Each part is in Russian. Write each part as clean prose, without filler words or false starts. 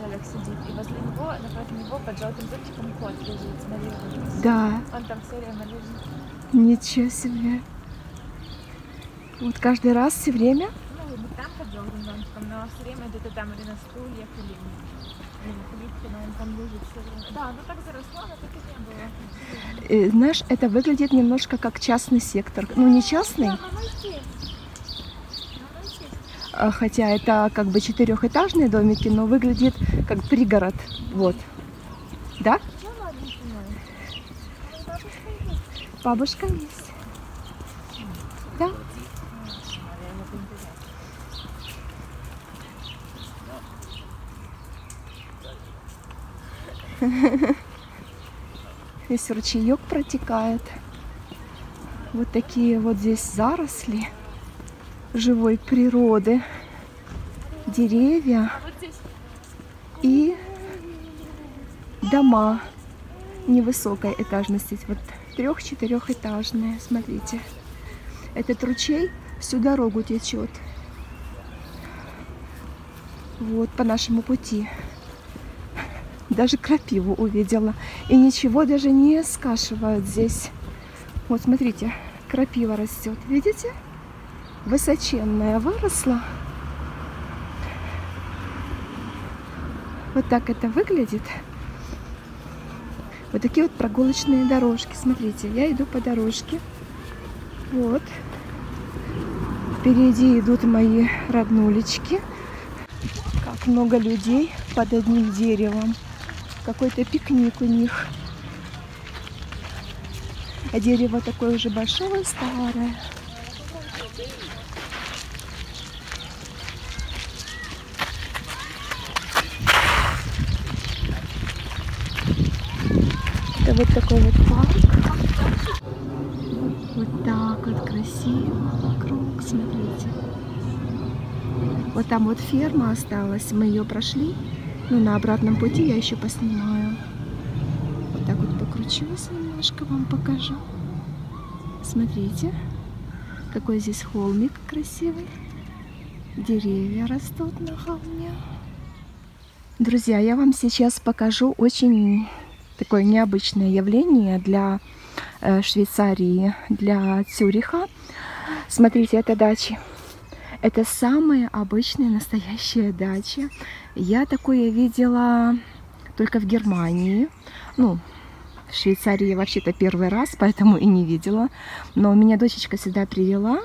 человек сидит, и возле него, напротив него, под желтым зонтиком кот лежит, смотри. Да. Он там все время лежит. Ничего себе. Вот каждый раз все время? Ну, не там под желтым зонтиком, но все время где-то там или на стульях, или на плитке, но он там лежит все время. Да, оно так заросло, но так и не было. Знаешь, это выглядит немножко как частный сектор. Ну, не частный. Да, оно есть. Хотя это как бы четырехэтажные домики, но выглядит как пригород. Вот. Да? Бабушка есть. Да? Здесь ручеек протекает. Вот такие вот здесь заросли живой природы, деревья и дома невысокой этажности, вот трех-четырехэтажные. Смотрите, этот ручей всю дорогу течет вот по нашему пути. Даже крапиву увидела, и ничего даже не скашивают здесь. Вот смотрите, крапива растет, видите? Высоченная выросла. Вот так это выглядит. Вот такие вот прогулочные дорожки. Смотрите, я иду по дорожке. Вот. Впереди идут мои роднулечки. Как много людей под одним деревом. Какой-то пикник у них. А дерево такое уже большое, старое. Это вот такой вот парк. Вот так вот красиво вокруг, смотрите. Вот там вот ферма осталась, мы ее прошли, но на обратном пути я еще поснимаю. Вот так вот покручусь немножко, вам покажу. Смотрите. Какой здесь холмик красивый. Деревья растут на холме. Друзья, я вам сейчас покажу очень такое необычное явление для Швейцарии, для Цюриха. Смотрите, это дачи. Это самые обычные, настоящие дачи. Я такое видела только в Германии. Ну, в Швейцарии вообще-то первый раз, поэтому и не видела. Но меня дочечка сюда привела.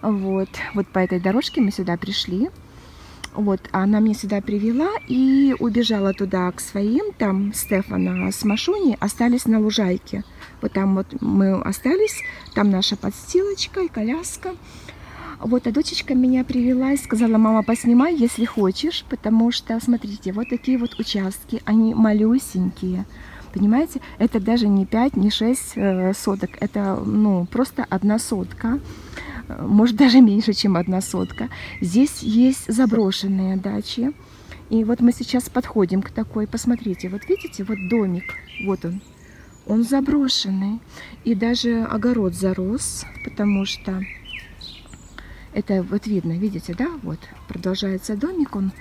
Вот, вот по этой дорожке мы сюда пришли. Вот, она меня сюда привела и убежала туда к своим. Там Стефана с Машуней остались на лужайке. Вот там вот мы остались. Там наша подстилочка и коляска. Вот, а дочечка меня привела и сказала: мама, поснимай, если хочешь. Потому что, смотрите, вот такие вот участки. Они малюсенькие. Понимаете, это даже не 5, не 6 соток, это ну, просто 1 сотка, может даже меньше, чем 1 сотка. Здесь есть заброшенные дачи, и вот мы сейчас подходим к такой, посмотрите, вот видите, вот домик, вот он заброшенный, и даже огород зарос, потому что это вот видно, видите, да, вот продолжается домик, он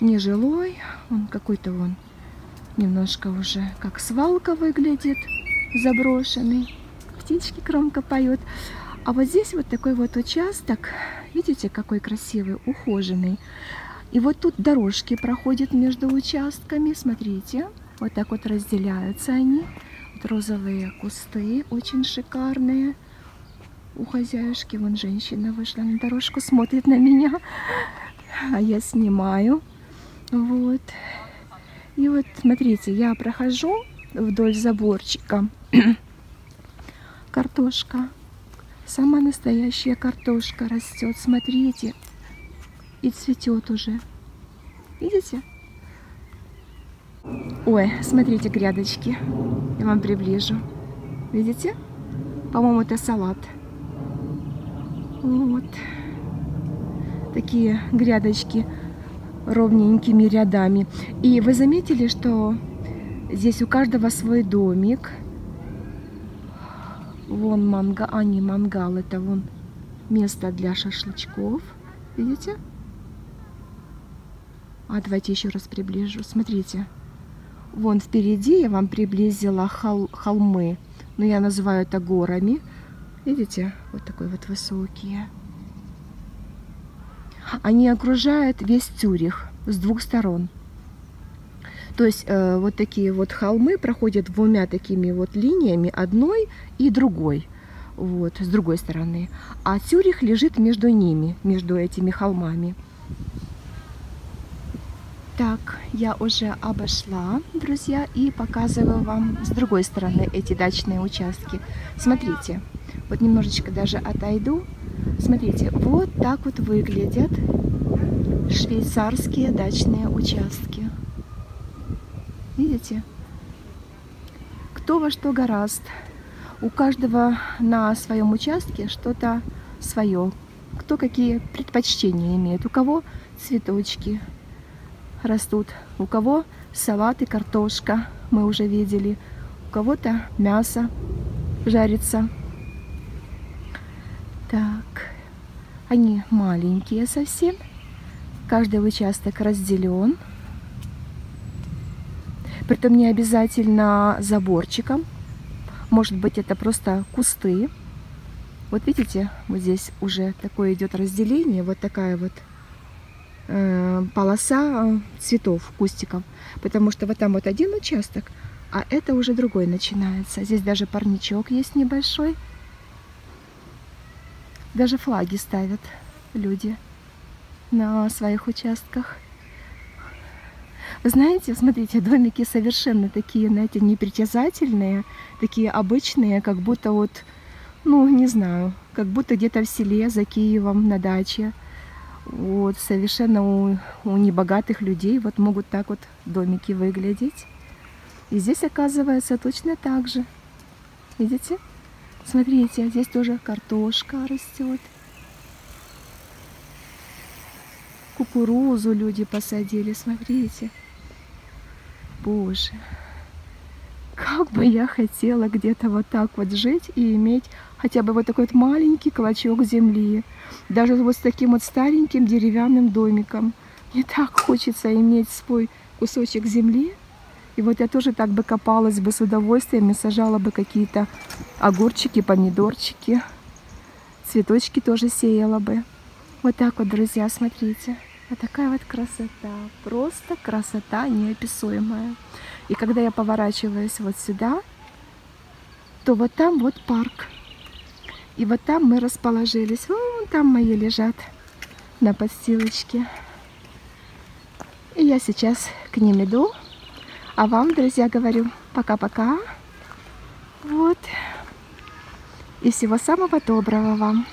нежилой, он какой-то он. Немножко уже как свалка выглядит, заброшенный. Птички громко поют. А вот здесь вот такой вот участок. Видите, какой красивый, ухоженный. И вот тут дорожки проходят между участками. Смотрите, вот так вот разделяются они. Вот розовые кусты, очень шикарные. У хозяюшки, вон женщина вышла на дорожку, смотрит на меня. А я снимаю. Вот. И вот, смотрите, я прохожу вдоль заборчика. Картошка. Самая настоящая картошка растет, смотрите. И цветет уже. Видите? Ой, смотрите, грядочки. Я вам приближу. Видите? По-моему, это салат. Вот. Такие грядочки. Ровненькими рядами. И вы заметили, что здесь у каждого свой домик. Вон мангал, а не мангал, это вон место для шашлычков. Видите? Давайте еще раз приближу. Смотрите, вон впереди я вам приблизила холмы, но я называю это горами. Видите, вот такой вот высокие. Они окружают весь Цюрих с двух сторон. То есть вот такие вот холмы проходят двумя такими вот линиями, одной и другой. Вот, с другой стороны. А Цюрих лежит между ними, между этими холмами. Так, я уже обошла, друзья, и показываю вам с другой стороны эти дачные участки. Смотрите, вот немножечко даже отойду. Смотрите, вот так вот выглядят швейцарские дачные участки. Видите? Кто во что горазд. У каждого на своем участке что-то свое. Кто какие предпочтения имеет. У кого цветочки растут, у кого салат и картошка, мы уже видели. У кого-то мясо жарится. Так, они маленькие совсем. Каждый участок разделен. Притом не обязательно заборчиком. Может быть, это просто кусты. Вот видите, вот здесь уже такое идет разделение. Вот такая вот полоса цветов, кустиков. Потому что вот там вот один участок, а это уже другой начинается. Здесь даже парничок есть небольшой. Даже флаги ставят люди на своих участках. Вы знаете, смотрите, домики совершенно такие, знаете, непритязательные, такие обычные, как будто вот, ну, не знаю, как будто где-то в селе, за Киевом, на даче. Вот, совершенно у небогатых людей вот могут так вот домики выглядеть. И здесь, оказывается, точно так же. Видите? Смотрите, здесь тоже картошка растет. Кукурузу люди посадили, смотрите. Боже, как бы я хотела где-то вот так вот жить и иметь хотя бы вот такой вот маленький клочок земли. Даже вот с таким вот стареньким деревянным домиком. Мне так хочется иметь свой кусочек земли. И вот я тоже так бы копалась бы с удовольствием и сажала бы какие-то огурчики, помидорчики. Цветочки тоже сеяла бы. Вот так вот, друзья, смотрите. Вот такая вот красота, просто красота неописуемая. И когда я поворачиваюсь вот сюда, то вот там вот парк. И вот там мы расположились. Вон там мои лежат на подстилочке. И я сейчас к ним иду. А вам, друзья, говорю пока-пока. Вот. И всего самого доброго вам.